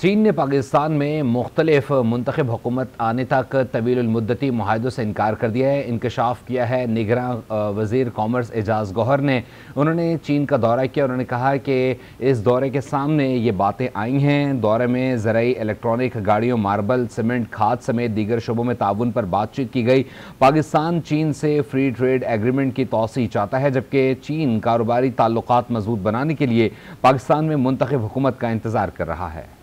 चीन ने पाकिस्तान में मुख्तलिफ मुंतखब हुकूमत आने तक तवीलमुद्दती मुआहिदों से इनकार कर दिया है। इंकशाफ किया है निगरां वज़ीर कॉमर्स एजाज गौहर ने। उन्होंने चीन का दौरा किया। उन्होंने कहा कि इस दौरे के सामने ये बातें आई हैं। दौरे में ज़राई, इलेक्ट्रॉनिक, गाड़ियों, मार्बल, सीमेंट, खाद समेत दीगर शोबों में ताउन पर बातचीत की गई। पाकिस्तान चीन से फ्री ट्रेड एग्रीमेंट की तोसी चाहता है, जबकि चीन कारोबारी ताल्लुकात मजबूत बनाने के लिए पाकिस्तान में मुंतखब हुकूमत का इंतज़ार कर रहा है।